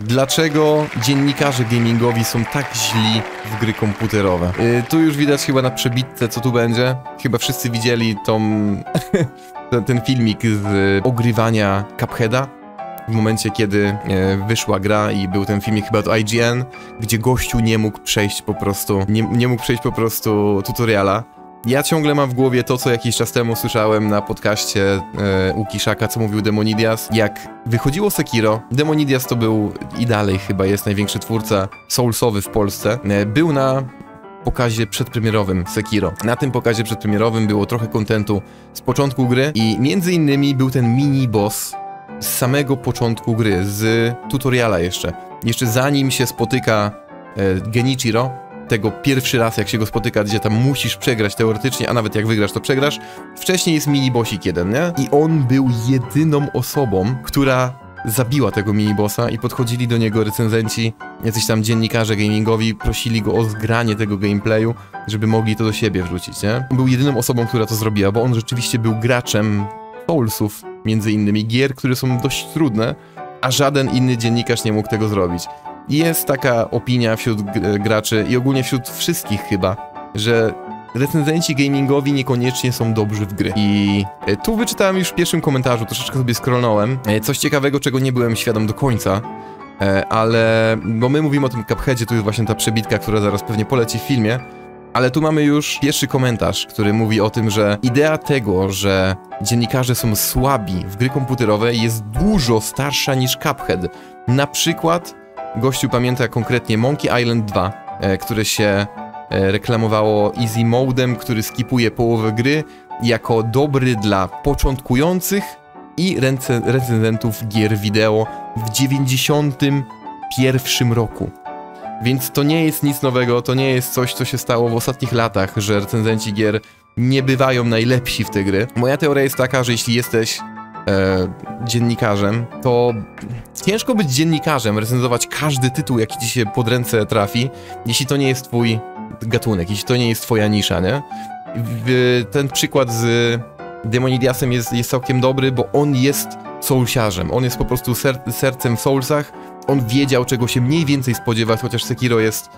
Dlaczego dziennikarze gamingowi są tak źli w gry komputerowe? Tu już widać chyba na przebitce, co tu będzie. Chyba wszyscy widzieli ten filmik z ogrywania Cupheada. W momencie, kiedy wyszła gra i był ten filmik chyba od IGN, gdzie gościu nie mógł przejść po prostu, nie mógł przejść tutoriala. Ja ciągle mam w głowie to, co jakiś czas temu słyszałem na podcaście u Kishaka, co mówił Demonidias. Jak wychodziło Sekiro, Demonidias to był i dalej chyba jest największy twórca soulsowy w Polsce. Był na pokazie przedpremierowym Sekiro. Na tym pokazie przedpremierowym było trochę kontentu z początku gry i między innymi był ten mini-boss z samego początku gry, z tutoriala jeszcze. Jeszcze zanim się spotyka Genichiro, tego pierwszy raz, jak się go spotyka, gdzie tam musisz przegrać teoretycznie, a nawet jak wygrasz, to przegrasz. Wcześniej jest minibosik jeden, nie? I on był jedyną osobą, która zabiła tego minibossa i podchodzili do niego recenzenci, jacyś tam dziennikarze gamingowi, prosili go o zgranie tego gameplayu, żeby mogli to do siebie wrzucić, nie? On był jedyną osobą, która to zrobiła, bo on rzeczywiście był graczem Soulsów, między innymi gier, które są dość trudne, a żaden inny dziennikarz nie mógł tego zrobić. Jest taka opinia wśród graczy i ogólnie wśród wszystkich chyba, że recenzenci gamingowi niekoniecznie są dobrzy w gry. I tu wyczytałem już w pierwszym komentarzu, troszeczkę sobie scrollnąłem, coś ciekawego, czego nie byłem świadom do końca, ale... bo my mówimy o tym Cupheadzie, tu jest właśnie ta przebitka, która zaraz pewnie poleci w filmie, ale tu mamy już pierwszy komentarz, który mówi o tym, że idea tego, że dziennikarze są słabi w gry komputerowe jest dużo starsza niż Cuphead. Na przykład... gościu pamięta konkretnie Monkey Island 2, które się reklamowało Easy Modem, który skipuje połowę gry, jako dobry dla początkujących i recenzentów gier wideo w 91 roku. Więc to nie jest nic nowego, to nie jest coś, co się stało w ostatnich latach, że recenzenci gier nie bywają najlepsi w te gry. Moja teoria jest taka, że jeśli jesteś dziennikarzem, to ciężko być dziennikarzem, recenzować każdy tytuł, jaki ci się pod ręce trafi, jeśli to nie jest twój gatunek, jeśli to nie jest twoja nisza, nie? Ten przykład z Demonidiasem jest całkiem dobry, bo on jest soulsiarzem, on jest po prostu sercem w soulsach, on wiedział, czego się mniej więcej spodziewać, chociaż Sekiro jest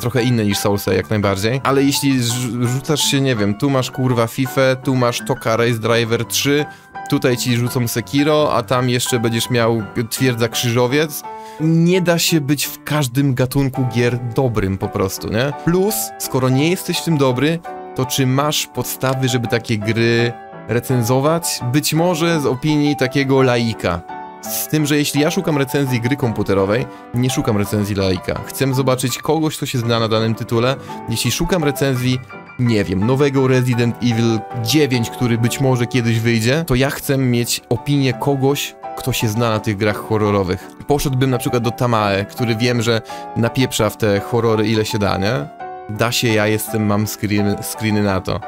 trochę inny niż Soulsy, jak najbardziej. Ale jeśli rzucasz się, nie wiem, tu masz kurwa FIFA, tu masz Tokarev Race Driver 3, tutaj ci rzucą Sekiro, a tam jeszcze będziesz miał Twierdza Krzyżowiec. Nie da się być w każdym gatunku gier dobrym po prostu, nie? Plus, skoro nie jesteś w tym dobry, to czy masz podstawy, żeby takie gry recenzować? Być może z opinii takiego laika. Z tym, że jeśli ja szukam recenzji gry komputerowej, nie szukam recenzji laika. Chcę zobaczyć kogoś, kto się zna na danym tytule. Jeśli szukam recenzji, nie wiem, nowego Resident Evil 9, który być może kiedyś wyjdzie, to ja chcę mieć opinię kogoś, kto się zna na tych grach horrorowych. Poszedłbym na przykład do Tamae, który wiem, że napieprza w te horrory ile się da, nie? Da się, ja jestem, mam screeny na to.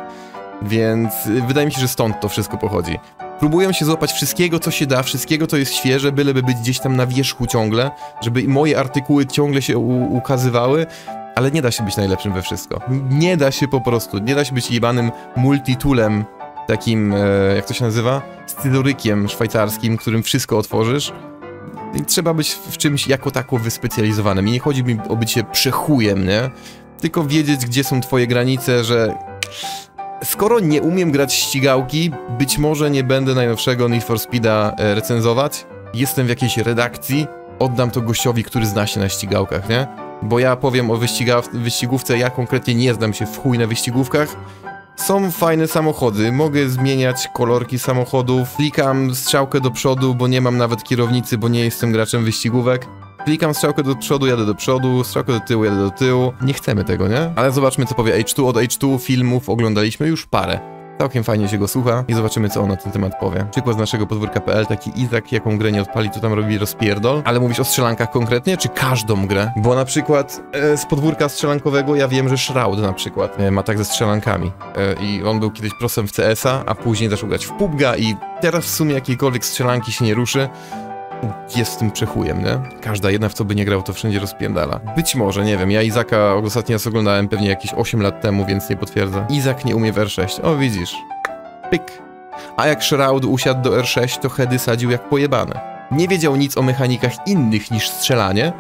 Więc wydaje mi się, że stąd to wszystko pochodzi. Próbuję się złapać wszystkiego, co się da, wszystkiego, co jest świeże, byleby być gdzieś tam na wierzchu ciągle, żeby moje artykuły ciągle się ukazywały, ale nie da się być najlepszym we wszystko. Nie da się po prostu, nie da się być jebanym multitoolem, takim, jak to się nazywa, scyzorykiem szwajcarskim, którym wszystko otworzysz. I trzeba być w czymś jako tako wyspecjalizowanym. I nie chodzi mi o bycie przechujem, nie? Tylko wiedzieć, gdzie są twoje granice, że... skoro nie umiem grać ścigałki, być może nie będę najnowszego Need for Speeda recenzować. Jestem w jakiejś redakcji, oddam to gościowi, który zna się na ścigałkach, nie? Bo ja powiem o wyścigówce, ja konkretnie nie znam się w chuj na wyścigówkach. Są fajne samochody, mogę zmieniać kolorki samochodów, klikam strzałkę do przodu, bo nie mam nawet kierownicy, bo nie jestem graczem wyścigówek. Klikam strzałkę do przodu, jadę do przodu, strzałkę do tyłu, jadę do tyłu. Nie chcemy tego, nie? Ale zobaczmy, co powie H2. Od H2 filmów oglądaliśmy już parę. Całkiem fajnie się go słucha i zobaczymy, co on na ten temat powie. Przykład z naszego podwórka.pl, taki Izak, jaką grę nie odpali, to tam robi rozpierdol. Ale mówisz o strzelankach konkretnie, czy każdą grę? Bo na przykład z podwórka strzelankowego ja wiem, że Shroud na przykład ma tak ze strzelankami. I on był kiedyś prosem w CS-a, a później zaczął grać w PUBG-a i teraz w sumie jakiejkolwiek strzelanki się nie ruszy. Jest tym przechujem, nie? Każda jedna, w co by nie grał, to wszędzie rozpierdala. Być może, nie wiem, ja Izaka ostatnio oglądałem pewnie jakieś 8 lat temu, więc nie potwierdzę. Izak nie umie w R6. O, widzisz. Pyk. A jak Shroud usiadł do R6, to heady sadził jak pojebane. Nie wiedział nic o mechanikach innych niż strzelanie,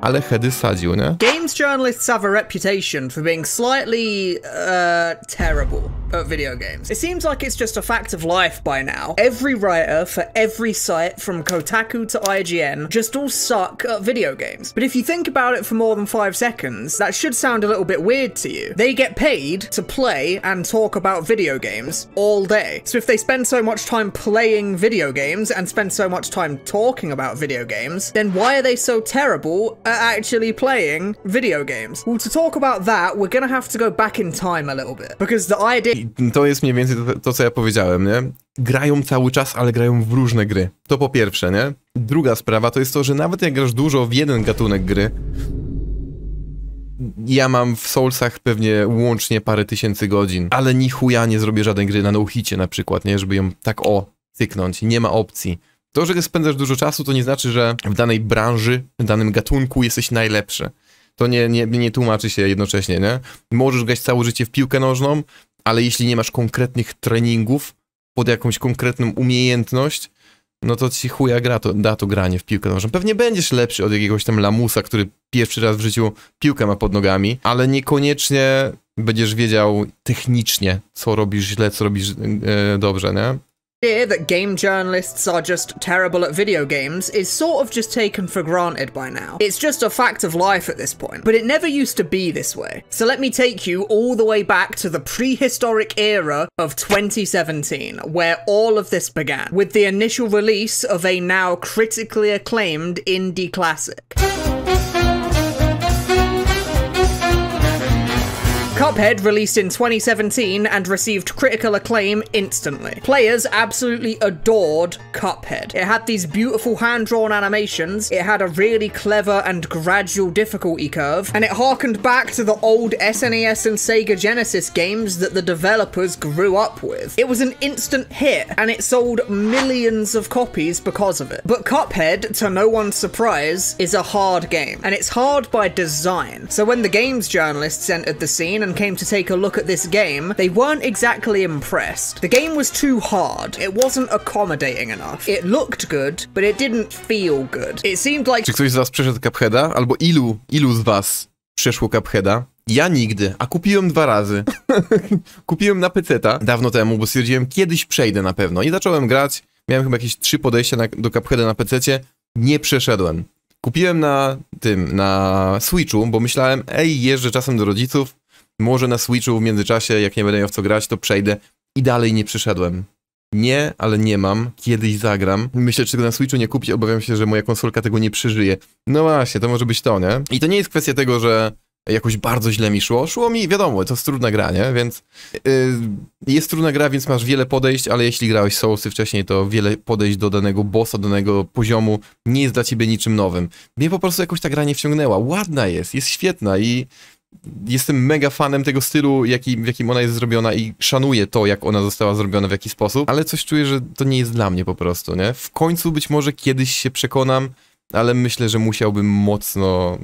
ale heady sadził, nie? Games journalists have a reputation for being slightly terrible at video games. It seems like it's just a fact of life by now. Every writer for every site from Kotaku to IGN just all suck at video games. But if you think about it for more than 5 seconds, that should sound a little bit weird to you. They get paid to play and talk about video games all day. So if they spend so much time playing video games and spend so much time talking about video games, then why are they so terrible at actually playing video games? Well, to talk about that, we're gonna have to go back in time a little bit, because the idea... To jest mniej więcej to, co ja powiedziałem, nie? Grają cały czas, ale grają w różne gry. To po pierwsze, nie? Druga sprawa to jest to, że nawet jak grasz dużo w jeden gatunek gry, ja mam w Soulsach pewnie łącznie parę tysięcy godzin, ale ni chuja nie zrobię żadnej gry na no-hicie na przykład, nie? Żeby ją tak cyknąć. Nie ma opcji. To, że spędzasz dużo czasu, to nie znaczy, że w danej branży, w danym gatunku jesteś najlepszy. To nie tłumaczy się jednocześnie, nie? Możesz grać całe życie w piłkę nożną, ale jeśli nie masz konkretnych treningów pod jakąś konkretną umiejętność, no to ci chuja da to granie w piłkę nożną. Pewnie będziesz lepszy od jakiegoś tam lamusa, który pierwszy raz w życiu piłkę ma pod nogami, ale niekoniecznie będziesz wiedział technicznie, co robisz źle, co robisz dobrze, nie? The idea that game journalists are just terrible at video games is sort of just taken for granted by now. It's just a fact of life at this point, but it never used to be this way. So let me take you all the way back to the prehistoric era of 2017, where all of this began, with the initial release of a now critically acclaimed indie classic. Cuphead released in 2017 and received critical acclaim instantly. Players absolutely adored Cuphead. It had these beautiful hand-drawn animations, it had a really clever and gradual difficulty curve, and it harkened back to the old SNES and Sega Genesis games that the developers grew up with. It was an instant hit, and it sold millions of copies because of it. But Cuphead, to no one's surprise, is a hard game, and it's hard by design. So when the games journalists entered the scene and came to take a look at this game, they weren't exactly impressed. The game was too hard. It wasn't accommodating enough. It looked good, but it didn't feel good. It seemed like... Czy ktoś z was przeszedł Cupheada? Albo ilu z was przeszło Cupheada? Ja nigdy, a kupiłem 2 razy. Kupiłem na PC-ta dawno temu, bo stwierdziłem, kiedyś przejdę na pewno. I zacząłem grać. Miałem chyba jakieś 3 podejścia do Cupheada na PC-cie. Nie przeszedłem. Kupiłem na Switchu, bo myślałem, jeżdżę czasem do rodziców, może na Switchu w międzyczasie, jak nie będę miał w co grać, to przejdę. I dalej nie przyszedłem. Nie, ale nie mam. Kiedyś zagram. Myślę, czy go na Switchu nie kupić, obawiam się, że moja konsolka tego nie przeżyje. No właśnie, to może być to, nie? I to nie jest kwestia tego, że jakoś bardzo źle mi szło. Szło mi, wiadomo, to jest trudna gra, nie? Więc jest trudna gra, więc masz wiele podejść, ale jeśli grałeś Soulsy wcześniej, to wiele podejść do danego bossa, do danego poziomu nie jest dla ciebie niczym nowym. Mnie po prostu jakoś ta gra nie wciągnęła. Ładna jest świetna i... Jestem mega fanem tego stylu, w jakim ona jest zrobiona i szanuję to, jak ona została zrobiona, w jaki sposób, ale coś czuję, że to nie jest dla mnie po prostu, nie? W końcu być może kiedyś się przekonam, ale myślę, że musiałbym mocno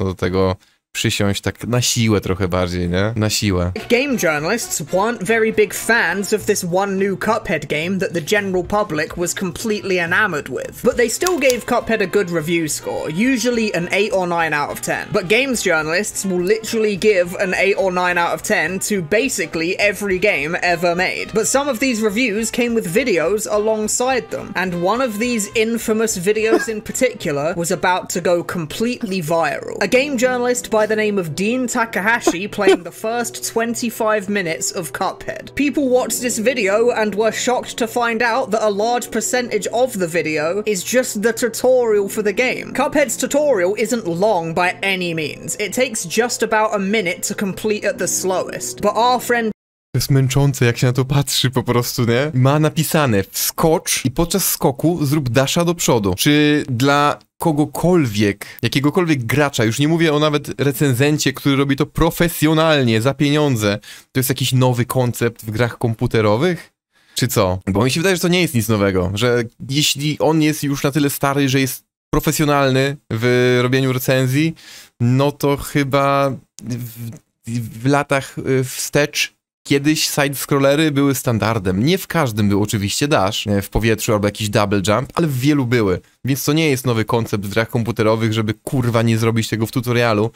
do tego... przysiąść tak na siłę trochę bardziej, nie? Na siłę. Game journalists weren't very big fans of this one new Cuphead game that the general public was completely enamored with. But they still gave Cuphead a good review score, usually an 8 or 9 out of 10. But games journalists will literally give an 8 or 9 out of 10 to basically every game ever made. But some of these reviews came with videos alongside them. And one of these infamous videos in particular was about to go completely viral. A game journalist by the name of Dean Takahashi playing the first 25 minutes of Cuphead. People watched this video and were shocked to find out that a large percentage of the video is just the tutorial for the game. Cuphead's tutorial isn't long by any means. It takes just about a minute to complete at the slowest. But our friend... To jest męczące, jak się na to patrzy po prostu, nie? Ma napisane wskocz i podczas skoku zrób dasha do przodu. Czy dla kogokolwiek, jakiegokolwiek gracza, już nie mówię o nawet recenzencie, który robi to profesjonalnie, za pieniądze, to jest jakiś nowy koncept w grach komputerowych? Czy co? Bo mi się wydaje, że to nie jest nic nowego, że jeśli on jest już na tyle stary, że jest profesjonalny w robieniu recenzji, no to chyba w latach wstecz Kiedyś side-scrollery były standardem. Nie w każdym był oczywiście dash w powietrzu albo jakiś double jump, ale w wielu były. Więc to nie jest nowy koncept w grach komputerowych, żeby kurwa nie zrobić tego w tutorialu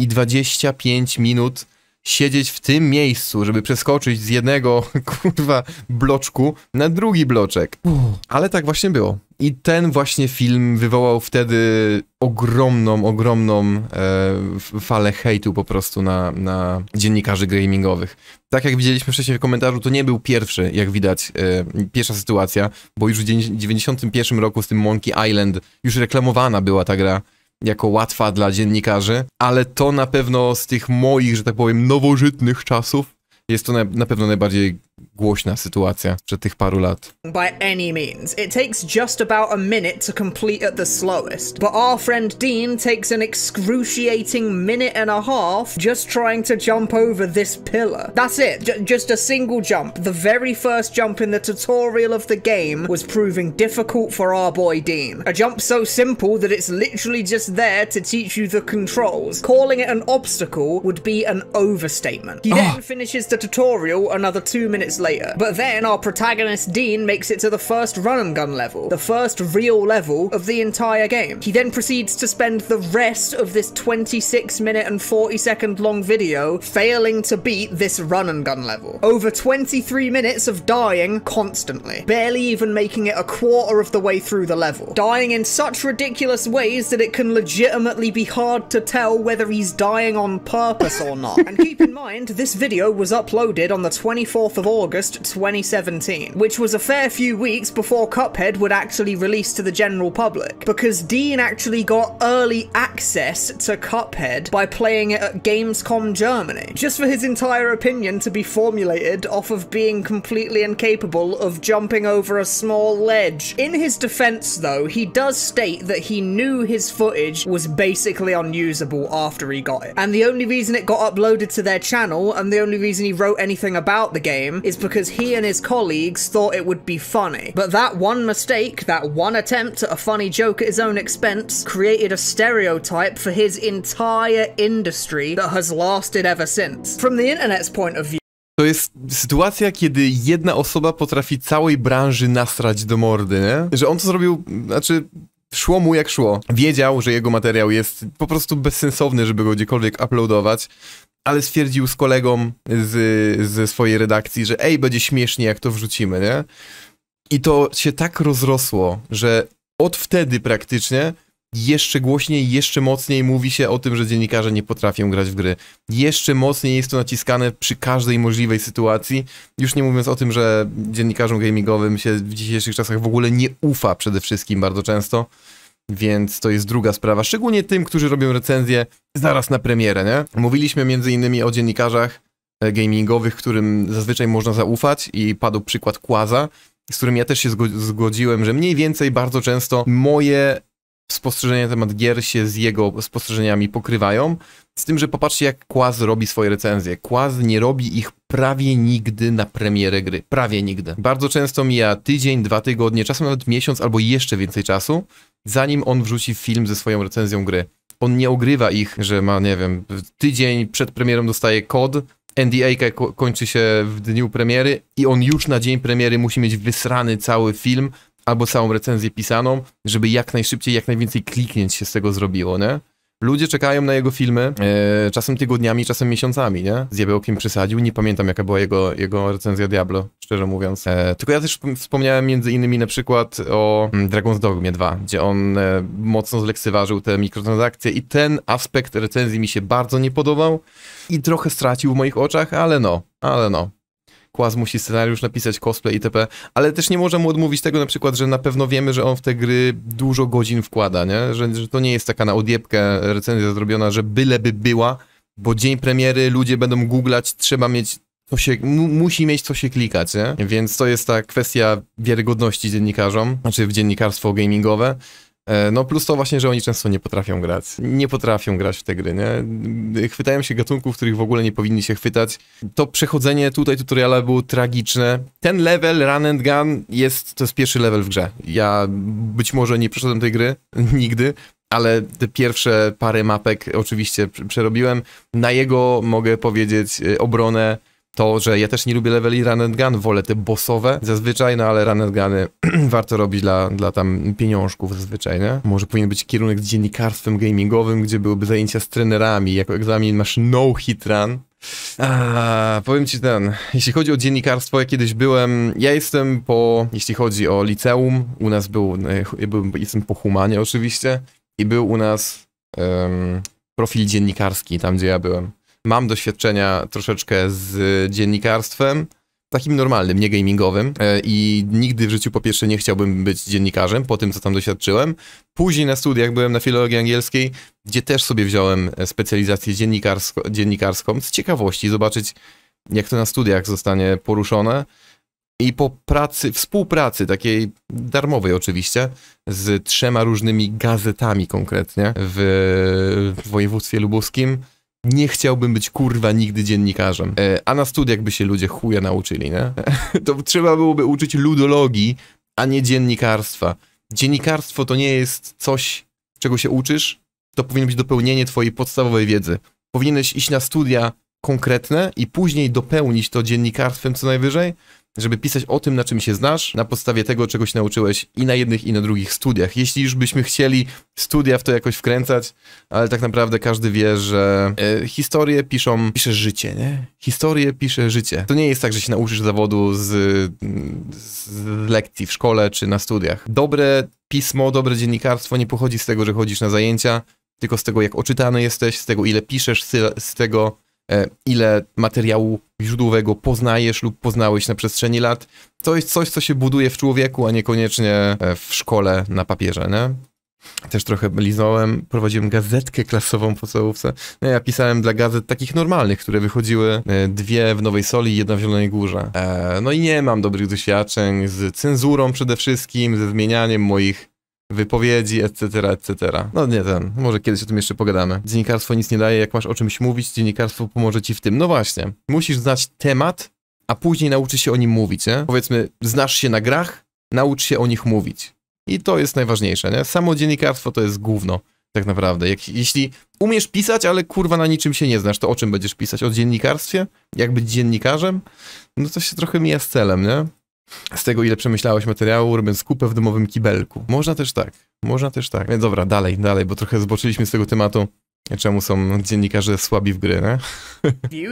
i 25 minut siedzieć w tym miejscu, żeby przeskoczyć z jednego kurwa bloczku na drugi bloczek. Ale tak właśnie było. I ten właśnie film wywołał wtedy ogromną falę hejtu po prostu na dziennikarzy gamingowych. Tak jak widzieliśmy wcześniej w komentarzu, to nie był pierwszy, jak widać, pierwsza sytuacja, bo już w 1991 roku z tym Monkey Island już reklamowana była ta gra jako łatwa dla dziennikarzy, ale to na pewno z tych moich, że tak powiem, nowożytnych czasów jest to na pewno najbardziej głośna sytuacja przed tych paru lat. By any means. It takes just about a minute to complete at the slowest. But our friend Dean takes an excruciating minute and a half just trying to jump over this pillar. That's it. Just a single jump. The very first jump in the tutorial of the game was proving difficult for our boy Dean. A jump so simple that it's literally just there to teach you the controls. Calling it an obstacle would be an overstatement. He then finishes the tutorial another 2 minutes later. But then our protagonist Dean makes it to the first run and gun level, the first real level of the entire game. He then proceeds to spend the rest of this 26-minute and 40-second long video failing to beat this run and gun level. Over 23 minutes of dying constantly, barely even making it a quarter of the way through the level. Dying in such ridiculous ways that it can legitimately be hard to tell whether he's dying on purpose or not. And keep in mind, this video was uploaded on the 24th of August 2017, which was a fair few weeks before Cuphead would actually release to the general public, because Dean actually got early access to Cuphead by playing it at Gamescom Germany, just for his entire opinion to be formulated off of being completely incapable of jumping over a small ledge. In his defense though, he does state that he knew his footage was basically unusable after he got it, and the only reason it got uploaded to their channel, and the only reason he wrote anything about the game, is because he and his colleagues thought it would be funny. But that one mistake, that one attempt at a funny joke at his own expense, created a stereotype for his entire industry that has lasted ever since. From the internet's point of view, to jest sytuacja, kiedy jedna osoba potrafi całej branży nasrać do mordy, nie? Że on to zrobił, znaczy... Szło mu jak szło. Wiedział, że jego materiał jest po prostu bezsensowny, żeby go gdziekolwiek uploadować, ale stwierdził z kolegą ze swojej redakcji, że ej, będzie śmiesznie, jak to wrzucimy, nie? I to się tak rozrosło, że od wtedy praktycznie jeszcze głośniej, jeszcze mocniej mówi się o tym, że dziennikarze nie potrafią grać w gry. Jeszcze mocniej jest to naciskane przy każdej możliwej sytuacji. Już nie mówiąc o tym, że dziennikarzom gamingowym się w dzisiejszych czasach w ogóle nie ufa przede wszystkim bardzo często. Więc to jest druga sprawa. Szczególnie tym, którzy robią recenzje zaraz na premierę, nie? Mówiliśmy m.in. o dziennikarzach gamingowych, którym zazwyczaj można zaufać, i padł przykład Kwaza, z którym ja też się zgodziłem, że mniej więcej bardzo często moje spostrzeżenia na temat gier się z jego spostrzeżeniami pokrywają, z tym, że popatrzcie, jak Kwaz robi swoje recenzje. Kwaz nie robi ich prawie nigdy na premierę gry, prawie nigdy. Bardzo często mija tydzień, 2 tygodnie, czasem nawet miesiąc albo jeszcze więcej czasu, zanim on wrzuci film ze swoją recenzją gry. On nie ogrywa ich, że ma, nie wiem, tydzień przed premierą dostaje kod, NDA kończy się w dniu premiery i on już na dzień premiery musi mieć wysrany cały film, albo całą recenzję pisaną, żeby jak najszybciej, jak najwięcej kliknięć się z tego zrobiło, nie? Ludzie czekają na jego filmy, czasem tygodniami, czasem miesiącami, nie? Z Diabełkiem przesadził, nie pamiętam, jaka była jego recenzja Diablo, szczerze mówiąc. Tylko ja też wspomniałem między innymi na przykład o Dragon's Dogmie 2, gdzie on mocno zlekceważył te mikrotransakcje i ten aspekt recenzji mi się bardzo nie podobał i trochę stracił w moich oczach, ale no. Kwaz musi scenariusz napisać, cosplay itp., ale też nie może mu odmówić tego na przykład, że na pewno wiemy, że on w te gry dużo godzin wkłada, nie? Że to nie jest taka na odjebkę recenzja zrobiona, że byleby była, bo dzień premiery ludzie będą googlać, trzeba mieć co się, musi mieć co się klikać, nie? Więc to jest ta kwestia wiarygodności dziennikarzom, znaczy w dziennikarstwo gamingowe. No plus to właśnie, że oni często nie potrafią grać w te gry, nie? Chwytają się gatunków, których w ogóle nie powinni się chwytać. To przechodzenie tutaj tutoriala było tragiczne. Ten level run and gun to jest pierwszy level w grze. Ja być może nie przeszedłem tej gry nigdy, ale te pierwsze parę mapek oczywiście przerobiłem. Na jego, mogę powiedzieć, obronę to, że ja też nie lubię leveli run and gun, wolę te bossowe zazwyczaj, no ale run and guny warto robić dla tam pieniążków zazwyczaj, nie? Może powinien być kierunek z dziennikarstwem gamingowym, gdzie byłyby zajęcia z trenerami, jako egzamin masz no hit run. Powiem ci jeśli chodzi o dziennikarstwo, ja kiedyś byłem, jeśli chodzi o liceum, u nas był, jestem po humanie oczywiście, i był u nas profil dziennikarski, tam gdzie ja byłem. Mam doświadczenia troszeczkę z dziennikarstwem, takim normalnym, nie gamingowym, i nigdy w życiu po pierwsze nie chciałbym być dziennikarzem, po tym co tam doświadczyłem. Później na studiach byłem na filologii angielskiej, gdzie też sobie wziąłem specjalizację dziennikarską z ciekawości, zobaczyć jak to na studiach zostanie poruszone. I po pracy, współpracy, takiej darmowej oczywiście, z 3 różnymi gazetami konkretnie w województwie lubuskim, nie chciałbym być kurwa nigdy dziennikarzem. A na studiach by się ludzie chuja nauczyli, nie? To trzeba byłoby uczyć ludologii, a nie dziennikarstwa. Dziennikarstwo to nie jest coś, czego się uczysz, to powinno być dopełnienie twojej podstawowej wiedzy. Powinieneś iść na studia konkretne i później dopełnić to dziennikarstwem co najwyżej, żeby pisać o tym, na czym się znasz, na podstawie tego, czego się nauczyłeś i na jednych, i na drugich studiach. Jeśli już byśmy chcieli studia w to jakoś wkręcać, ale tak naprawdę każdy wie, że historię pisze życie, nie? Historię pisze życie. To nie jest tak, że się nauczysz zawodu z lekcji w szkole czy na studiach. Dobre pismo, dobre dziennikarstwo nie pochodzi z tego, że chodzisz na zajęcia, tylko z tego, jak oczytany jesteś, z tego, ile piszesz, z tego, ile materiału źródłowego poznajesz lub poznałeś na przestrzeni lat. To jest coś, co się buduje w człowieku, a niekoniecznie w szkole na papierze, nie? Też trochę liznąłem, prowadziłem gazetkę klasową w podstawówce. No, ja pisałem dla gazet takich normalnych, które wychodziły, 2 w Nowej Soli i 1 w Zielonej Górze. No i nie mam dobrych doświadczeń z cenzurą przede wszystkim, ze zmienianiem moich wypowiedzi, etc., etc. No nie ten, może kiedyś o tym jeszcze pogadamy. Dziennikarstwo nic nie daje, jak masz o czymś mówić, dziennikarstwo pomoże ci w tym. No właśnie, musisz znać temat, a później nauczysz się o nim mówić, nie? Powiedzmy, znasz się na grach, naucz się o nich mówić. I to jest najważniejsze, nie? Samo dziennikarstwo to jest gówno, tak naprawdę. Jeśli umiesz pisać, ale kurwa na niczym się nie znasz, to o czym będziesz pisać? O dziennikarstwie? Jak być dziennikarzem? No to się trochę mija z celem, nie? Z tego, ile przemyślałeś materiału, robiąc kupę w domowym kibelku. Można też tak, można też tak. Więc dobra, dalej, bo trochę zboczyliśmy z tego tematu. Czemu są dziennikarze słabi w gry, nie?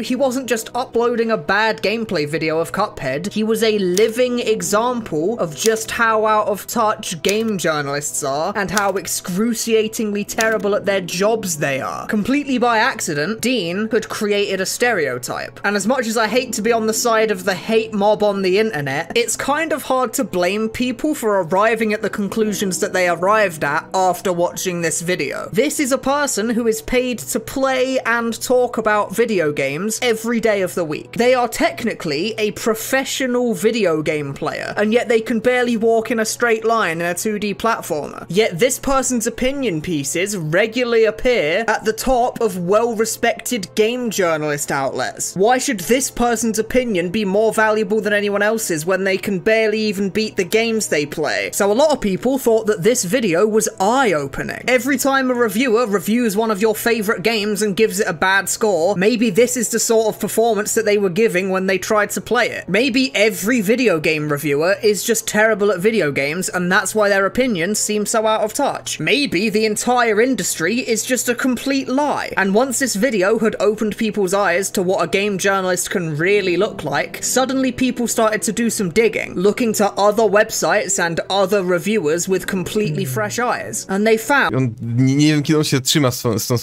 He wasn't just uploading a bad gameplay video of Cuphead. He was a living example of just how out of touch game journalists are and how excruciatingly terrible at their jobs they are. Completely by accident, Dean had created a stereotype. And as much as I hate to be on the side of the hate mob on the internet, it's kind of hard to blame people for arriving at the conclusions that they arrived at after watching this video. This is a person who is paid to play and talk about video games every day of the week. They are technically a professional video game player, and yet they can barely walk in a straight line in a 2D platformer. Yet this person's opinion pieces regularly appear at the top of well-respected game journalist outlets. Why should this person's opinion be more valuable than anyone else's when they can barely even beat the games they play? So a lot of people thought that this video was eye-opening. Every time a reviewer reviews one of your favorite games and gives it a bad score, maybe this is the sort of performance that they were giving when they tried to play it. Maybe every video game reviewer is just terrible at video games and that's why their opinions seem so out of touch. Maybe the entire industry is just a complete lie. And once this video had opened people's eyes to what a game journalist can really look like, suddenly people started to do some digging, looking to other websites and other reviewers with completely fresh eyes. And they found... Nie wiem, kiedy on się trzyma z tym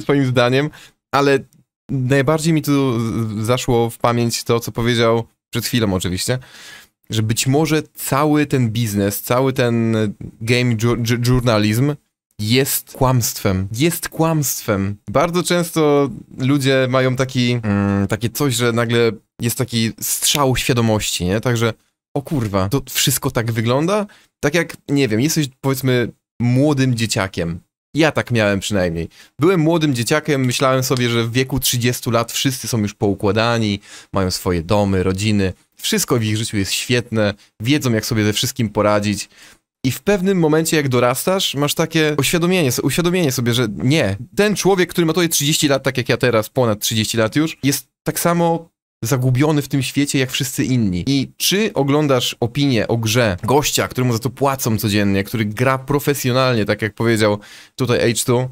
swoim zdaniem, ale najbardziej mi tu zaszło w pamięć to, co powiedział przed chwilą oczywiście, że być może cały ten biznes, cały ten game journalizm jest kłamstwem. Jest kłamstwem. Bardzo często ludzie mają takie coś, że nagle jest taki strzał świadomości, nie? Także, o kurwa, to wszystko tak wygląda? Tak jak, nie wiem, jesteś powiedzmy młodym dzieciakiem. Ja tak miałem przynajmniej. Byłem młodym dzieciakiem, myślałem sobie, że w wieku 30 lat wszyscy są już poukładani, mają swoje domy, rodziny, wszystko w ich życiu jest świetne, wiedzą jak sobie ze wszystkim poradzić. I w pewnym momencie jak dorastasz, masz takie uświadomienie sobie, że nie, ten człowiek, który ma tutaj 30 lat, tak jak ja teraz, ponad 30 lat już, jest tak samo zagubiony w tym świecie jak wszyscy inni. I czy oglądasz opinię o grze gościa, któremu za to płacą codziennie, który gra profesjonalnie, tak jak powiedział tutaj H2,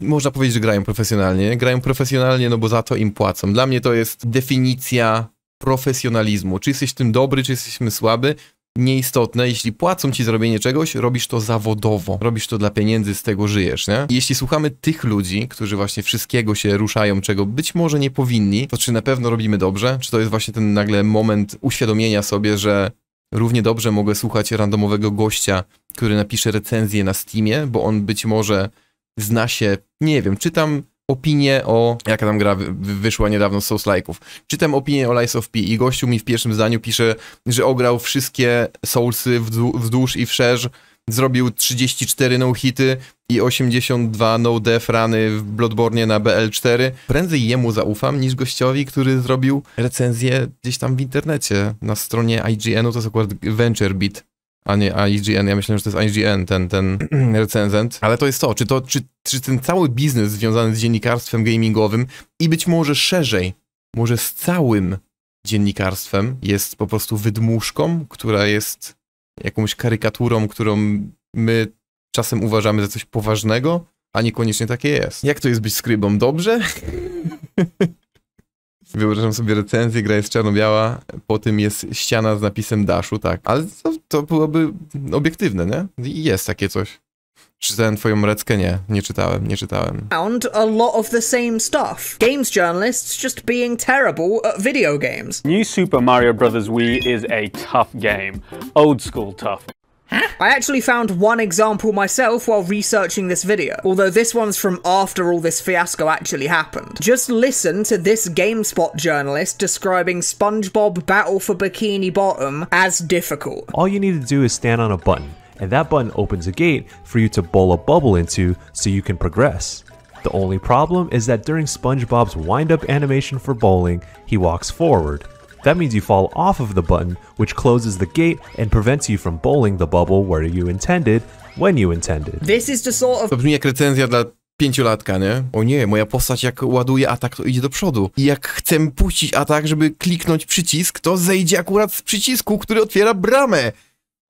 można powiedzieć, że grają profesjonalnie, no bo za to im płacą. Dla mnie to jest definicja profesjonalizmu. Czy jesteś w tym dobry, czy jesteś w tym słaby, nieistotne. Jeśli płacą ci zrobienie czegoś, robisz to zawodowo. Robisz to dla pieniędzy, z tego żyjesz, nie? I jeśli słuchamy tych ludzi, którzy właśnie wszystkiego się ruszają, czego być może nie powinni, to czy na pewno robimy dobrze? Czy to jest właśnie ten nagle moment uświadomienia sobie, że równie dobrze mogę słuchać randomowego gościa, który napisze recenzję na Steamie, bo on być może zna się, nie wiem, czytam opinię o... Jaka tam gra wyszła niedawno z Souls-like'ów. Czytam opinię o Lies of P i gościu mi w pierwszym zdaniu pisze, że ograł wszystkie Soulsy wzdłuż i wszerz, zrobił 34 no-hity i 82 no-death rany w Bloodborne na BL4. Prędzej jemu zaufam niż gościowi, który zrobił recenzję gdzieś tam w internecie. Na stronie IGN-u to jest akurat VentureBeat, a nie IGN. Ja myślałem, że to jest IGN, ten recenzent. Ale to jest to. Czy ten cały biznes związany z dziennikarstwem gamingowym i być może szerzej, może z całym dziennikarstwem, jest po prostu wydmuszką, która jest jakąś karykaturą, którą my czasem uważamy za coś poważnego, a niekoniecznie takie jest. Jak to jest być skrybą? Dobrze? Wyobrażam sobie recenzję, gra jest czarno-biała, po tym jest ściana z napisem Dashu, tak. Ale to byłoby obiektywne, nie? I jest takie coś. Czytałem twoją reckę? Nie czytałem. Found a lot of the same stuff. Games journalists just being terrible at video games. New Super Mario Bros. Wii is a tough game. Old school tough. I actually found one example myself while researching this video, although this one's from after all this fiasco actually happened. Just listen to this GameSpot journalist describing SpongeBob Battle for Bikini Bottom as difficult. All you need to do is stand on a button, and that button opens a gate for you to bowl a bubble into so you can progress. The only problem is that during SpongeBob's wind-up animation for bowling, he walks forward. That means you fall off of the button, which closes the gate and prevents you from bowling the bubble where you intended, when you intended. This is the sort of... To brzmi jak recenzja dla pięciolatka, nie? O nie, moja postać jak ładuje atak, to idzie do przodu. I jak chcę puścić atak, żeby kliknąć przycisk, to zejdzie akurat z przycisku, który otwiera bramę.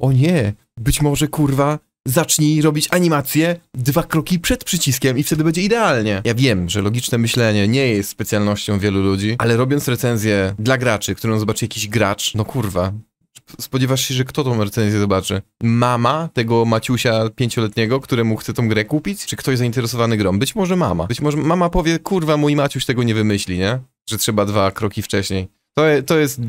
O nie, być może kurwa... Zacznij robić animację 2 kroki przed przyciskiem i wtedy będzie idealnie. Ja wiem, że logiczne myślenie nie jest specjalnością wielu ludzi, ale robiąc recenzję dla graczy, którą zobaczy jakiś gracz, no kurwa, spodziewasz się, że kto tą recenzję zobaczy? Mama tego Maciusia 5-letniego, któremu chce tą grę kupić? Czy ktoś zainteresowany grą? Być może mama. Być może mama powie, kurwa, mój Maciuś tego nie wymyśli, nie? Że trzeba 2 kroki wcześniej. To jest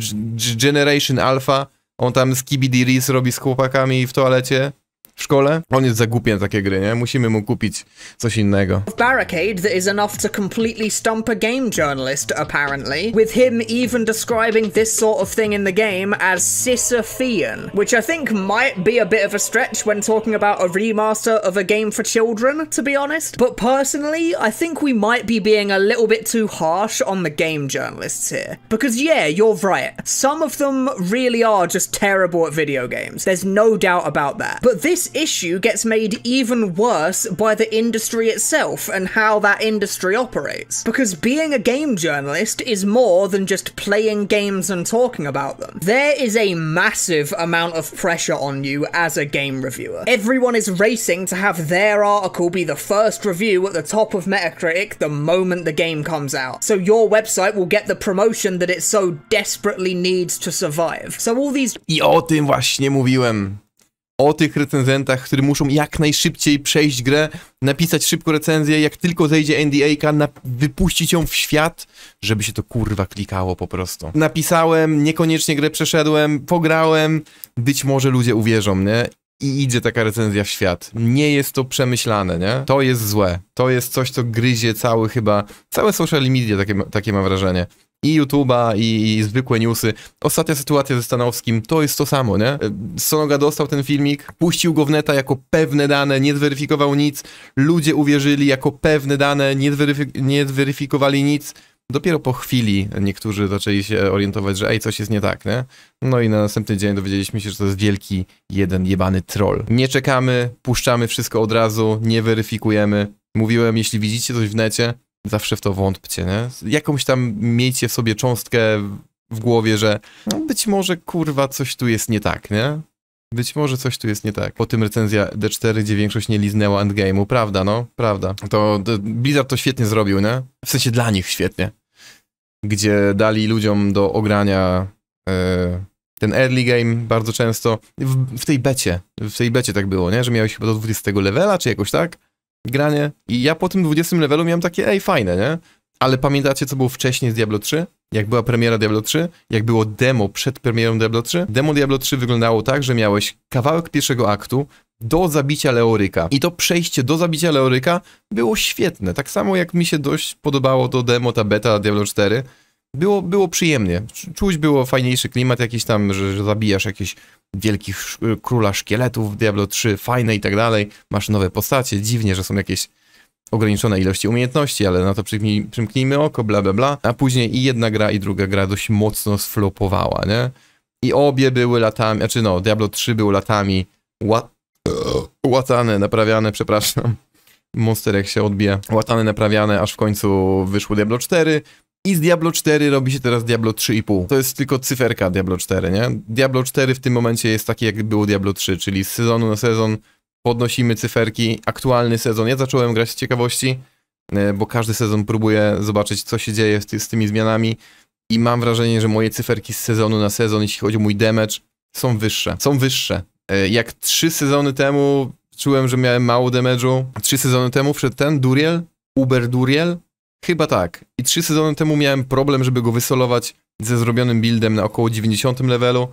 Generation Alpha, on tam z Kibidiris robi z chłopakami w toalecie. W szkole? On jest za głupi na takie gry, nie? Musimy mu kupić coś innego. Barricade that is enough to completely stump a game journalist, apparently, with him even describing this sort of thing in the game as Sisyphean, which I think might be a bit of a stretch when talking about a remaster of a game for children, to be honest. But personally, I think we might be being a little bit too harsh on the game journalists here. Because yeah, you're right. Some of them really are just terrible at video games. There's no doubt about that. But this issue gets made even worse by the industry itself and how that industry operates. Because being a game journalist is more than just playing games and talking about them. There is a massive amount of pressure on you as a game reviewer. Everyone is racing to have their article be the first review at the top of Metacritic the moment the game comes out. So your website will get the promotion that it so desperately needs to survive. So all these... I o tym właśnie mówiłem. O tych recenzentach, którzy muszą jak najszybciej przejść grę, napisać szybko recenzję, jak tylko zejdzie NDA-ka, wypuścić ją w świat, żeby się to kurwa klikało po prostu. Napisałem, niekoniecznie grę przeszedłem, pograłem, być może ludzie uwierzą, nie? I idzie taka recenzja w świat. Nie jest to przemyślane, nie? To jest złe. To jest coś, co gryzie całe social media, takie mam wrażenie. I YouTube'a, i zwykłe newsy. Ostatnia sytuacja ze Stanowskim, to jest to samo, nie? Sonoga dostał ten filmik, puścił go w neta jako pewne dane, nie zweryfikował nic, ludzie uwierzyli jako pewne dane, nie zweryfikowali nic. Dopiero po chwili niektórzy zaczęli się orientować, że ej, coś jest nie tak, nie? No i na następny dzień dowiedzieliśmy się, że to jest wielki, jeden jebany troll. Nie czekamy, puszczamy wszystko od razu, nie weryfikujemy. Mówiłem, jeśli widzicie coś w necie, zawsze w to wątpcie, nie? Jakąś tam miejcie w sobie cząstkę w głowie, że no być może, kurwa, coś tu jest nie tak, nie? Być może coś tu jest nie tak. Po tym recenzja D4, gdzie większość nie liznęła endgame'u. Prawda, no, prawda. To Blizzard to świetnie zrobił, nie? W sensie dla nich świetnie. Gdzie dali ludziom do ogrania ten early game bardzo często. W tej becie tak było, nie? Że miałeś chyba do 20 levela, czy jakoś tak, granie. I ja po tym 20 levelu miałem takie, ej, fajne, nie? Ale pamiętacie, co było wcześniej z Diablo 3? Jak była premiera Diablo 3, jak było demo przed premierą Diablo 3, demo Diablo 3 wyglądało tak, że miałeś kawałek pierwszego aktu do zabicia Leoryka. I to przejście do zabicia Leoryka było świetne. Tak samo jak mi się dość podobało to demo, ta beta Diablo 4. Było przyjemnie. Czuć było fajniejszy klimat jakiś tam, że zabijasz jakichś wielkich króla szkieletów w Diablo 3, fajne i tak dalej. Masz nowe postacie, dziwnie, że są jakieś ograniczone ilości umiejętności, ale na to przymknijmy oko, bla bla bla, a później i jedna gra i druga gra dość mocno sflopowała, nie? I obie były latami, znaczy no, Diablo 3 było latami łatane, naprawiane, przepraszam, monsterek się odbija, łatane, naprawiane, aż w końcu wyszło Diablo 4 i z Diablo 4 robi się teraz Diablo 3,5. To jest tylko cyferka Diablo 4, nie? Diablo 4 w tym momencie jest takie, jak było Diablo 3, czyli z sezonu na sezon podnosimy cyferki, aktualny sezon. Ja zacząłem grać z ciekawości, bo każdy sezon próbuję zobaczyć, co się dzieje z tymi zmianami i mam wrażenie, że moje cyferki z sezonu na sezon, jeśli chodzi o mój damage, są wyższe. Są wyższe. Jak 3 sezony temu czułem, że miałem mało damage'u. 3 sezony temu wszedł ten Duriel, Uber Duriel, chyba tak. I 3 sezony temu miałem problem, żeby go wysolować ze zrobionym buildem na około 90 levelu.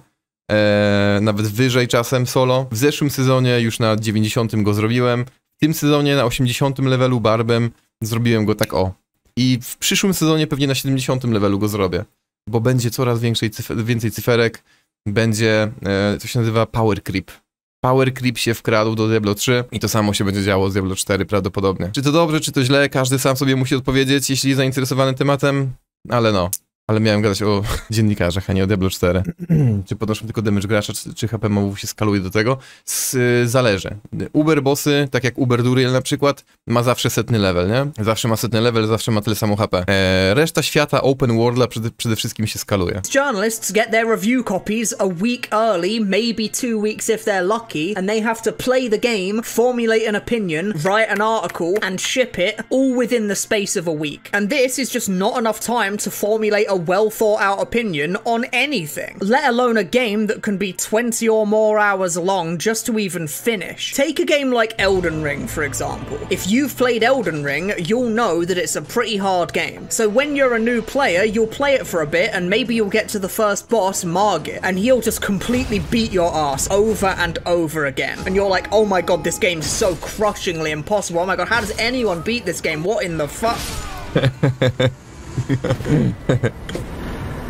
Nawet wyżej czasem solo. W zeszłym sezonie już na 90 go zrobiłem. W tym sezonie na 80 levelu barbem zrobiłem go tak o. I w przyszłym sezonie pewnie na 70 levelu go zrobię. Bo będzie coraz więcej cyferek. Będzie, co się nazywa, power creep. Power creep się wkradł do Diablo 3 i to samo się będzie działo z Diablo 4 prawdopodobnie. Czy to dobrze, czy to źle? Każdy sam sobie musi odpowiedzieć, jeśli jest zainteresowany tematem. Ale no. Ale miałem gadać o dziennikarzach, a nie o Diablo 4. Czy podnoszą tylko damage gracza, czy HP mobów się skaluje do tego? Zależy. Uber bossy, tak jak Uber Duriel na przykład, ma zawsze 100 level, nie? Zawsze ma 100 level, zawsze ma tyle samo HP. Reszta świata open world'a przede wszystkim się skaluje. Journalists get their review copies a week early, maybe 2 weeks if they're lucky, and they have to play the game, formulate an opinion, write an article, and ship it all within the space of a week. And this is just not enough time to formulate a well-thought-out opinion on anything, let alone a game that can be 20 or more hours long just to even finish. Take a game like Elden Ring, for example. If you've played Elden Ring, you'll know that it's a pretty hard game. So when you're a new player, you'll play it for a bit and maybe you'll get to the first boss, Margit, and he'll just completely beat your ass over and over again. And you're like, oh my god, this game's so crushingly impossible. Oh my god, how does anyone beat this game? What in the fuck?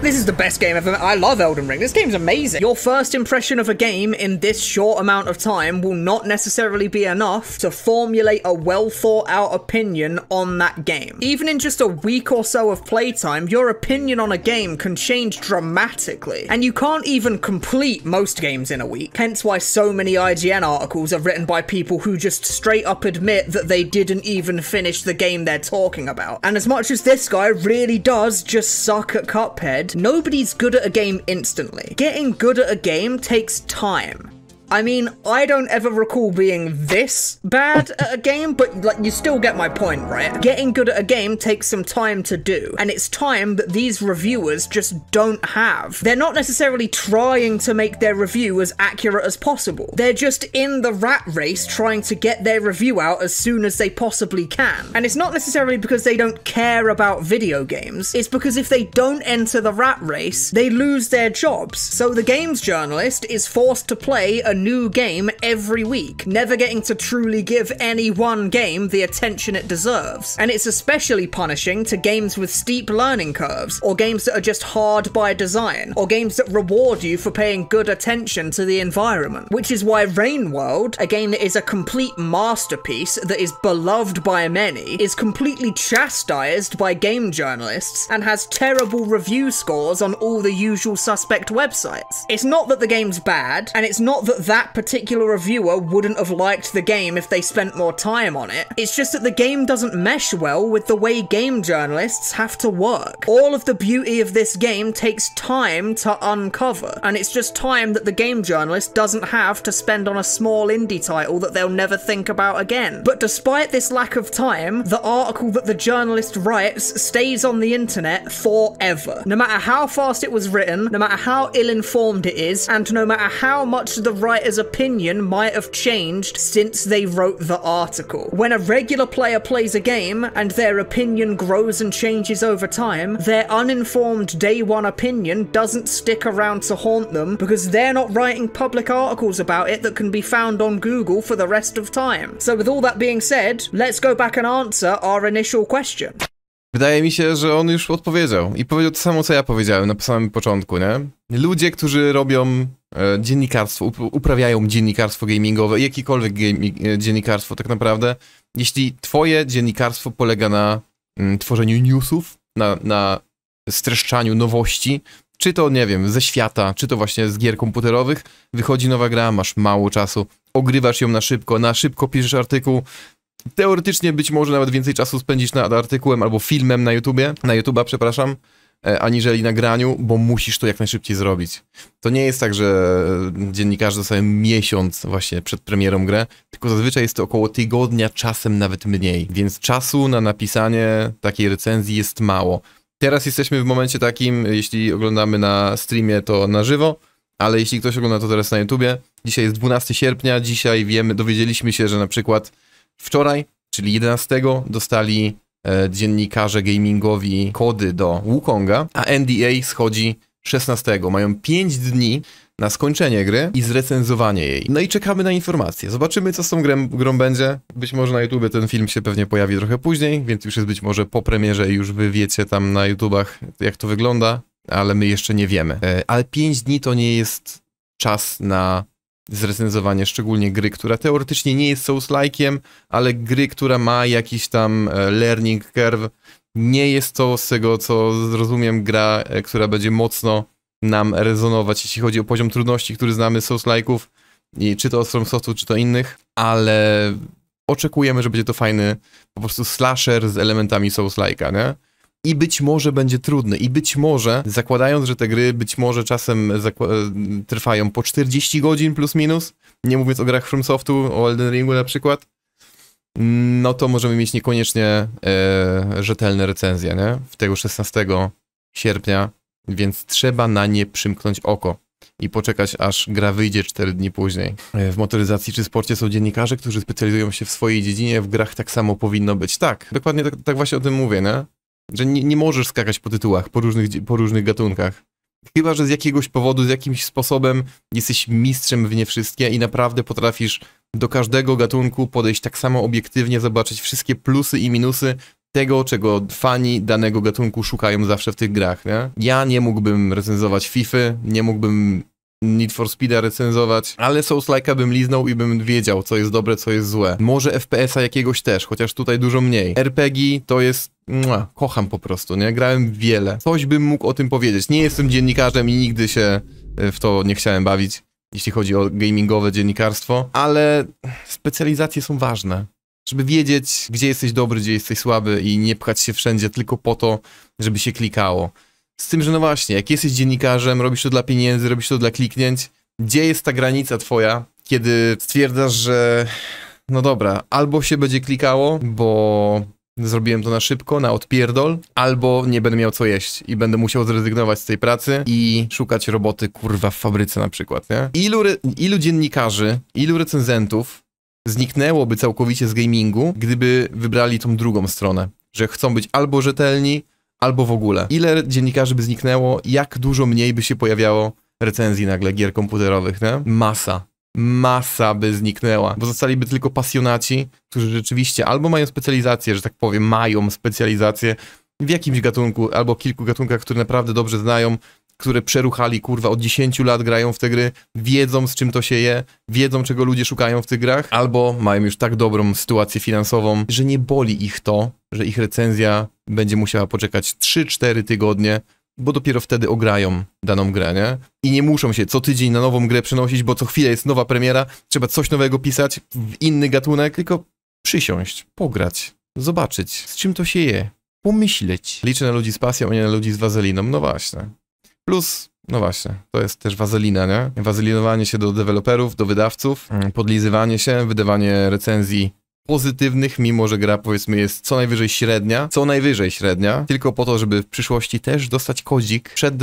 This is the best game ever. I love Elden Ring. This game's amazing. Your first impression of a game in this short amount of time will not necessarily be enough to formulate a well-thought-out opinion on that game. Even in just a week or so of playtime, your opinion on a game can change dramatically, and you can't even complete most games in a week. Hence why so many IGN articles are written by people who just straight up admit that they didn't even finish the game they're talking about. And as much as this guy really does just suck at Cuphead, nobody's good at a game instantly. Getting good at a game takes time. I mean, I don't ever recall being this bad at a game, but like, you still get my point, right? Getting good at a game takes some time to do, and it's time that these reviewers just don't have. They're not necessarily trying to make their review as accurate as possible. They're just in the rat race trying to get their review out as soon as they possibly can. And it's not necessarily because they don't care about video games. It's because if they don't enter the rat race, they lose their jobs. So the games journalist is forced to play a new game every week, never getting to truly give any one game the attention it deserves. And it's especially punishing to games with steep learning curves, or games that are just hard by design, or games that reward you for paying good attention to the environment. Which is why Rain World, a game that is a complete masterpiece that is beloved by many, is completely chastised by game journalists and has terrible review scores on all the usual suspect websites. It's not that the game's bad, and it's not that that particular reviewer wouldn't have liked the game if they spent more time on it. It's just that the game doesn't mesh well with the way game journalists have to work. All of the beauty of this game takes time to uncover, and it's just time that the game journalist doesn't have to spend on a small indie title that they'll never think about again. But despite this lack of time, the article that the journalist writes stays on the internet forever. No matter how fast it was written, no matter how ill-informed it is, and no matter how much the writer's opinion might have changed since they wrote the article. When a regular player plays a game, and their opinion grows and changes over time, their uninformed day one opinion doesn't stick around to haunt them because they're not writing public articles about it that can be found on Google for the rest of time. So with all that being said, let's go back and answer our initial question. Wydaje mi się, że on już odpowiedział i powiedział to samo, co ja powiedziałem na samym początku, nie? Ludzie, którzy robią dziennikarstwo, uprawiają dziennikarstwo gamingowe, jakiekolwiek dziennikarstwo tak naprawdę, jeśli twoje dziennikarstwo polega na tworzeniu newsów, na streszczaniu nowości, czy to, nie wiem, ze świata, czy to właśnie z gier komputerowych, wychodzi nowa gra, masz mało czasu, ogrywasz ją na szybko piszesz artykuł, teoretycznie być może nawet więcej czasu spędzisz nad artykułem albo filmem na YouTube'a, przepraszam, aniżeli na graniu, bo musisz to jak najszybciej zrobić. To nie jest tak, że dziennikarze dostają miesiąc właśnie przed premierą grę, tylko zazwyczaj jest to około tygodnia, czasem nawet mniej, więc czasu na napisanie takiej recenzji jest mało. Teraz jesteśmy w momencie takim, jeśli oglądamy na streamie, to na żywo, ale jeśli ktoś ogląda to teraz na YouTubie, dzisiaj jest 12 sierpnia, dzisiaj wiemy, dowiedzieliśmy się, że na przykład wczoraj, czyli 11, dostali dziennikarze gamingowi kody do Wukonga, a NDA schodzi 16. Mają 5 dni na skończenie gry i zrecenzowanie jej. No i czekamy na informacje. Zobaczymy, co z tą grą będzie. Być może na YouTube ten film się pewnie pojawi trochę później, więc już jest być może po premierze i już wy wiecie tam na YouTubach, jak to wygląda, ale my jeszcze nie wiemy. Ale 5 dni to nie jest czas na zrecenzowanie, szczególnie gry, która teoretycznie nie jest Souls-like'iem, ale gry, która ma jakiś tam learning curve. Nie jest to, z tego co rozumiem, gra, która będzie mocno nam rezonować, jeśli chodzi o poziom trudności, który znamy z Souls-like'ów, czy to od From Softu, czy to innych, ale oczekujemy, że będzie to fajny po prostu slasher z elementami Souls-like'a, nie? I być może będzie trudny, i być może, zakładając, że te gry być może czasem trwają po 40 godzin plus minus, nie mówiąc o grach From Softu, o Elden Ringu na przykład, no to możemy mieć niekoniecznie rzetelne recenzje, nie? W tego 16 sierpnia, więc trzeba na nie przymknąć oko i poczekać, aż gra wyjdzie 4 dni później. W motoryzacji czy sporcie są dziennikarze, którzy specjalizują się w swojej dziedzinie, w grach tak samo powinno być. Tak, dokładnie tak właśnie o tym mówię, nie? Że nie możesz skakać po tytułach, po różnych gatunkach. Chyba że z jakiegoś powodu, z jakimś sposobem jesteś mistrzem w nie wszystkie i naprawdę potrafisz do każdego gatunku podejść tak samo obiektywnie, zobaczyć wszystkie plusy i minusy tego, czego fani danego gatunku szukają zawsze w tych grach, nie? Ja nie mógłbym recenzować FIFA, nie mógłbym Need for Speed'a recenzować, ale Souls-like'a bym liznął i bym wiedział, co jest dobre, co jest złe. Może FPS-a jakiegoś też, chociaż tutaj dużo mniej. RPG to jest... kocham po prostu, nie? Grałem wiele. Coś bym mógł o tym powiedzieć. Nie jestem dziennikarzem i nigdy się w to nie chciałem bawić, jeśli chodzi o gamingowe dziennikarstwo, ale specjalizacje są ważne. Żeby wiedzieć, gdzie jesteś dobry, gdzie jesteś słaby i nie pchać się wszędzie tylko po to, żeby się klikało. Z tym, że no właśnie, jak jesteś dziennikarzem, robisz to dla pieniędzy, robisz to dla kliknięć, gdzie jest ta granica twoja, kiedy stwierdzasz, że no dobra, albo się będzie klikało, bo zrobiłem to na szybko, na odpierdol, albo nie będę miał co jeść i będę musiał zrezygnować z tej pracy i szukać roboty, kurwa, w fabryce na przykład, nie? Ilu dziennikarzy, ilu recenzentów zniknęłoby całkowicie z gamingu, gdyby wybrali tą drugą stronę, że chcą być albo rzetelni, albo w ogóle. Ile dziennikarzy by zniknęło, jak dużo mniej by się pojawiało recenzji nagle gier komputerowych, nie? Masa by zniknęła, bo zostaliby tylko pasjonaci, którzy rzeczywiście albo mają specjalizację, że tak powiem, mają specjalizację w jakimś gatunku, albo kilku gatunkach, które naprawdę dobrze znają, które przeruchali, kurwa, od 10 lat grają w te gry, wiedzą z czym to się je, wiedzą czego ludzie szukają w tych grach, albo mają już tak dobrą sytuację finansową, że nie boli ich to, że ich recenzja będzie musiała poczekać 3-4 tygodnie bo dopiero wtedy ograją daną grę, nie? I nie muszą się co tydzień na nową grę przenosić, bo co chwilę jest nowa premiera, trzeba coś nowego pisać w inny gatunek, tylko przysiąść, pograć, zobaczyć, z czym to się je, pomyśleć. Liczę na ludzi z pasją, a nie na ludzi z wazeliną, no właśnie. Plus, no właśnie, to jest też wazelina, nie? Wazelinowanie się do deweloperów, do wydawców, podlizywanie się, wydawanie recenzji pozytywnych, mimo że gra, powiedzmy, jest co najwyżej średnia, tylko po to, żeby w przyszłości też dostać kodzik przed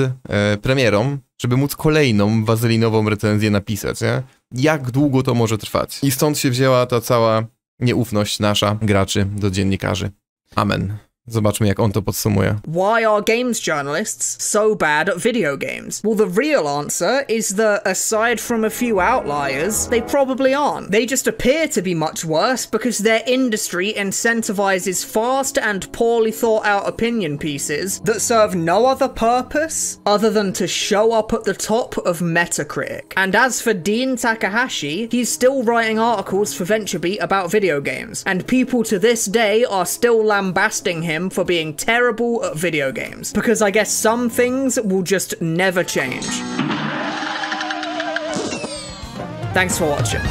premierą, żeby móc kolejną wazelinową recenzję napisać, nie? Jak długo to może trwać? I stąd się wzięła ta cała nieufność nasza, graczy, do dziennikarzy. Amen. Zobaczmy, jak on to podsumuje. Why are games journalists so bad at video games? Well, the real answer is that, aside from a few outliers, they probably aren't. They just appear to be much worse because their industry incentivizes fast and poorly thought out opinion pieces that serve no other purpose other than to show up at the top of Metacritic. And as for Dean Takahashi, he's still writing articles for VentureBeat about video games, and people to this day are still lambasting him for being terrible at video games, because I guess some things will just never change. Thanks for watching.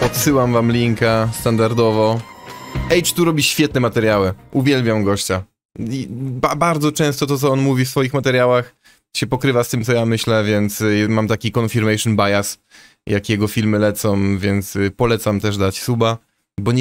Odsyłam wam linka standardowo. H2 robi świetne materiały. Uwielbiam gościa. Bardzo często to, co on mówi w swoich materiałach, się pokrywa z tym, co ja myślę, więc mam taki confirmation bias, jak jego filmy lecą, więc polecam też dać suba, bo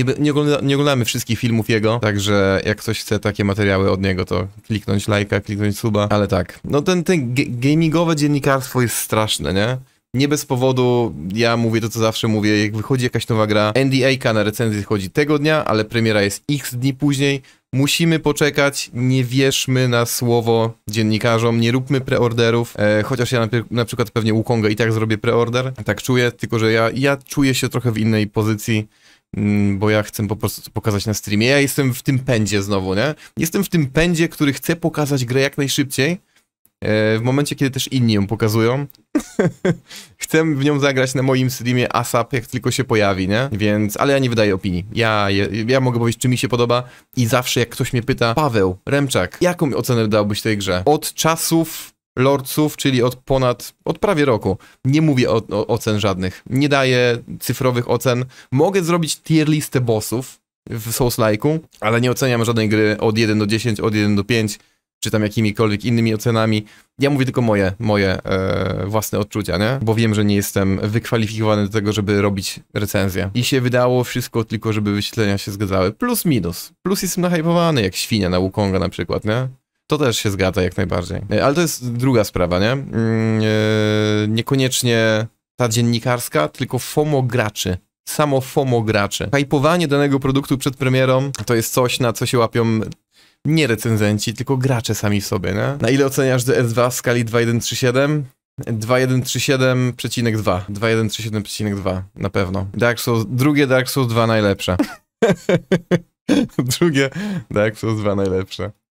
nie oglądamy wszystkich filmów jego, także jak ktoś chce takie materiały od niego, to kliknąć lajka, kliknąć suba, ale tak. No ten gamingowe dziennikarstwo jest straszne, nie? Nie bez powodu, ja mówię to, co zawsze mówię, jak wychodzi jakaś nowa gra, NDA-ka na recenzję chodzi tego dnia, ale premiera jest x dni później. Musimy poczekać, nie wierzmy na słowo dziennikarzom, nie róbmy preorderów, chociaż ja na przykład pewnie Wukonga i tak zrobię preorder, tak czuję, tylko że ja czuję się trochę w innej pozycji, bo ja chcę po prostu pokazać na streamie. Ja jestem w tym pędzie znowu, nie? Jestem w tym pędzie, który chce pokazać grę jak najszybciej, w momencie, kiedy też inni ją pokazują. Chcę w nią zagrać na moim streamie ASAP, jak tylko się pojawi, nie? Więc, ale ja nie wydaję opinii. Ja mogę powiedzieć, czy mi się podoba i zawsze jak ktoś mnie pyta, Paweł, Remczak, jaką ocenę dałbyś tej grze? Od czasów Lordsów, czyli od prawie roku. Nie mówię ocen żadnych. Nie daję cyfrowych ocen. Mogę zrobić tier listę bossów w Souls-like'u, ale nie oceniam żadnej gry od 1 do 10, od 1 do 5. Czy tam jakimikolwiek innymi ocenami. Ja mówię tylko moje własne odczucia, nie? Bo wiem, że nie jestem wykwalifikowany do tego, żeby robić recenzję. I się wydało wszystko tylko, żeby wyświetlenia się zgadzały. Plus, minus. Plus jestem nahypowany, jak świnia na Wukonga na przykład, nie? To też się zgadza jak najbardziej. Ale to jest druga sprawa, nie? Niekoniecznie ta dziennikarska, tylko FOMO graczy. Samo FOMO graczy. Hypowanie danego produktu przed premierą to jest coś, na co się łapią nie recenzenci, tylko gracze sami w sobie, nie? Na ile oceniasz DS2 w skali 2137? 2137,2. 2137,2, na pewno. Drugie Dark Souls 2 najlepsze. Drugie Dark Souls 2 najlepsze.